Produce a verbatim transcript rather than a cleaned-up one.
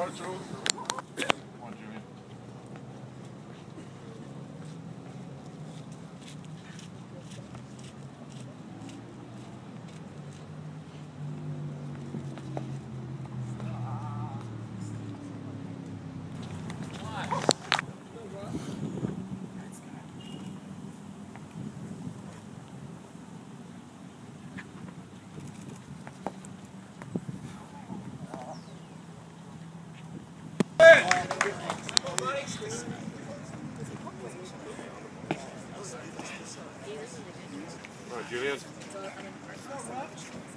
One, two. Come on, Julian. Right, Julian.